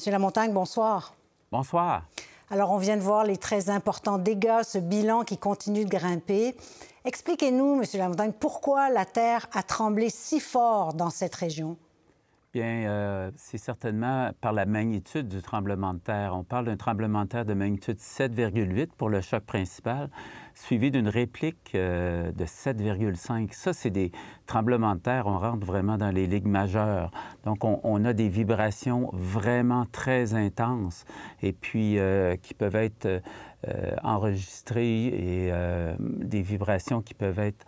Monsieur Lamontagne, bonsoir. Bonsoir. Alors, on vient de voir les très importants dégâts, ce bilan qui continue de grimper. Expliquez-nous, Monsieur Lamontagne, pourquoi la Terre a tremblé si fort dans cette région? Bien, c'est certainement par la magnitude du tremblement de terre. On parle d'un tremblement de terre de magnitude 7,8 pour le choc principal, suivi d'une réplique de 7,5. Ça, c'est des tremblements de terre. On rentre vraiment dans les ligues majeures. Donc, on a des vibrations vraiment très intenses et puis qui peuvent être enregistrées et des vibrations qui peuvent être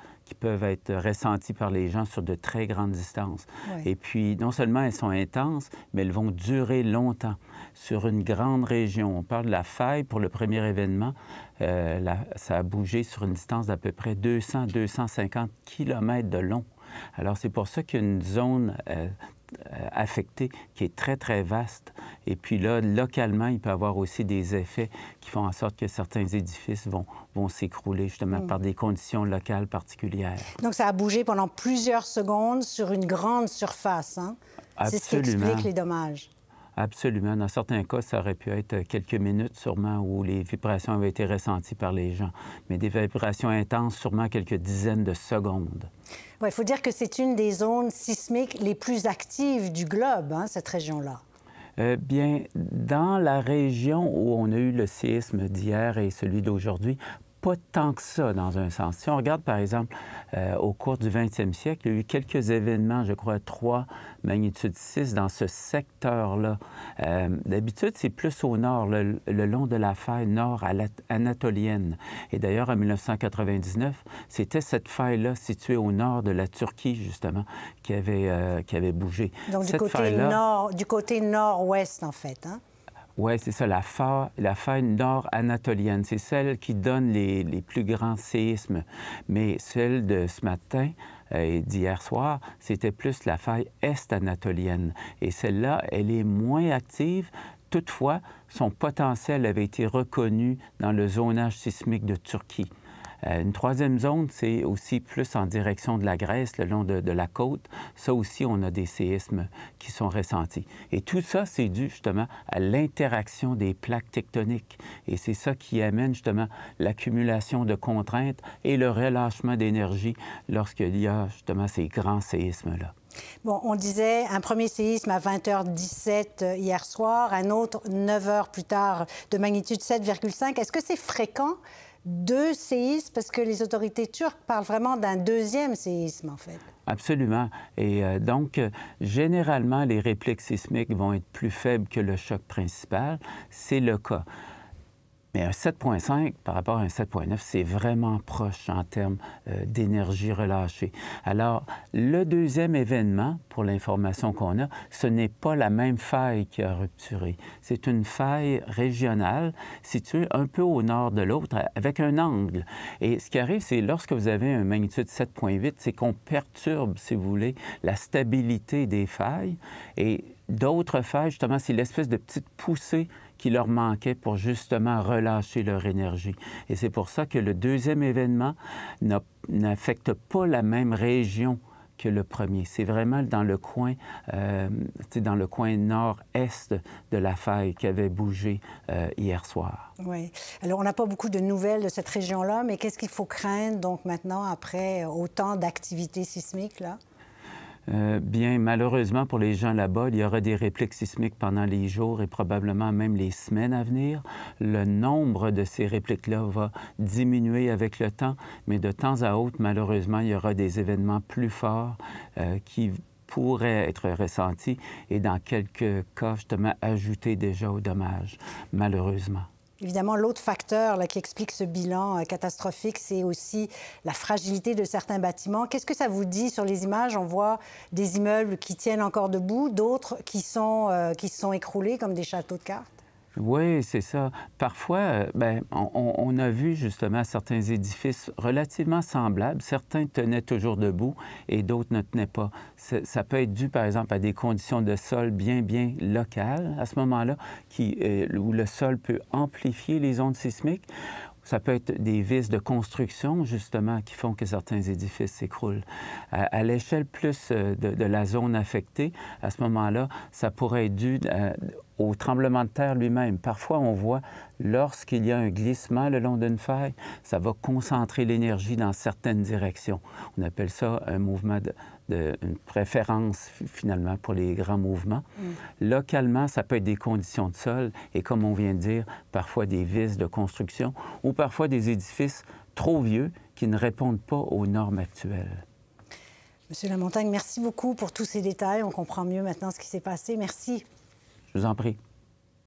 ressenties par les gens sur de très grandes distances. Oui. Et puis, non seulement elles sont intenses, mais elles vont durer longtemps sur une grande région. On parle de la faille pour le premier événement. Ça a bougé sur une distance d'à peu près 200-250 km de long. Alors, c'est pour ça qu'il y a une zone affectée qui est très, très vaste. Et puis là, localement, il peut y avoir aussi des effets qui font en sorte que certains édifices vont s'écrouler justement par des conditions locales particulières. Donc, ça a bougé pendant plusieurs secondes sur une grande surface, hein? C'est ce qui explique les dommages. Absolument. Dans certains cas, ça aurait pu être quelques minutes sûrement où les vibrations avaient été ressenties par les gens. Mais des vibrations intenses, sûrement quelques dizaines de secondes. Ouais, il faut dire que c'est une des zones sismiques les plus actives du globe, hein, cette région-là. Bien, dans la région où on a eu le séisme d'hier et celui d'aujourd'hui, pas tant que ça, dans un sens. Si on regarde, par exemple, au cours du 20e siècle, il y a eu quelques événements, je crois, 3, magnitude 6, dans ce secteur-là. D'habitude, c'est plus au nord, le long de la faille nord anatolienne. Et d'ailleurs, en 1999, c'était cette faille-là, située au nord de la Turquie, justement, qui avait bougé. Donc, du côté nord-ouest, en fait, hein? Oui, c'est ça, la faille nord anatolienne. C'est celle qui donne les plus grands séismes. Mais celle de ce matin et d'hier soir, c'était plus la faille est-anatolienne. Et celle-là, elle est moins active. Toutefois, son potentiel avait été reconnu dans le zonage sismique de Turquie. Une troisième zone, c'est aussi plus en direction de la Grèce, le long de la côte. Ça aussi, on a des séismes qui sont ressentis. Et tout ça, c'est dû justement à l'interaction des plaques tectoniques. Et c'est ça qui amène justement l'accumulation de contraintes et le relâchement d'énergie lorsqu'il y a justement ces grands séismes-là. Bon, on disait un premier séisme à 20h17 hier soir, un autre 9h plus tard de magnitude 7,5. Est-ce que c'est fréquent? Deux séismes, parce que les autorités turques parlent vraiment d'un deuxième séisme, en fait. Absolument. Et donc, généralement, les répliques sismiques vont être plus faibles que le choc principal. C'est le cas. Mais un 7,5 par rapport à un 7,9, c'est vraiment proche en termes d'énergie relâchée. Alors, le deuxième événement, pour l'information qu'on a, ce n'est pas la même faille qui a rupturé. C'est une faille régionale située un peu au nord de l'autre, avec un angle. Et ce qui arrive, c'est lorsque vous avez une magnitude 7,8, c'est qu'on perturbe, si vous voulez, la stabilité des failles. Et d'autres failles, justement, c'est l'espèce de petite poussée qui leur manquait pour justement relâcher leur énergie. Et c'est pour ça que le deuxième événement n'affecte pas la même région que le premier. C'est vraiment dans le coin nord-est de la faille qui avait bougé hier soir. Oui. Alors, on n'a pas beaucoup de nouvelles de cette région-là, mais qu'est-ce qu'il faut craindre, donc, maintenant, après autant d'activités sismiques, là? Bien, malheureusement, pour les gens là-bas, il y aura des répliques sismiques pendant les jours et probablement même les semaines à venir. Le nombre de ces répliques-là va diminuer avec le temps, mais de temps à autre, malheureusement, il y aura des événements plus forts qui pourraient être ressentis et dans quelques cas, justement, ajoutés déjà au dommage, malheureusement. Évidemment, l'autre facteur là, qui explique ce bilan catastrophique, c'est aussi la fragilité de certains bâtiments. Qu'est-ce que ça vous dit sur les images? On voit des immeubles qui tiennent encore debout, d'autres qui sont écroulés comme des châteaux de cartes. Oui, c'est ça. Parfois, bien, on a vu justement certains édifices relativement semblables. Certains tenaient toujours debout et d'autres ne tenaient pas. Ça peut être dû, par exemple, à des conditions de sol bien locales, à ce moment-là, où le sol peut amplifier les ondes sismiques. Ça peut être des vis de construction, justement, qui font que certains édifices s'écroulent. À l'échelle plus de la zone affectée, à ce moment-là, ça pourrait être dû au tremblement de terre lui-même. Parfois, on voit, lorsqu'il y a un glissement le long d'une faille, ça va concentrer l'énergie dans certaines directions. On appelle ça un mouvement une préférence, finalement, pour les grands mouvements. Localement, ça peut être des conditions de sol et, comme on vient de dire, parfois des vices de construction ou parfois des édifices trop vieux qui ne répondent pas aux normes actuelles. Monsieur Lamontagne, merci beaucoup pour tous ces détails. On comprend mieux maintenant ce qui s'est passé. Merci. Je vous en prie.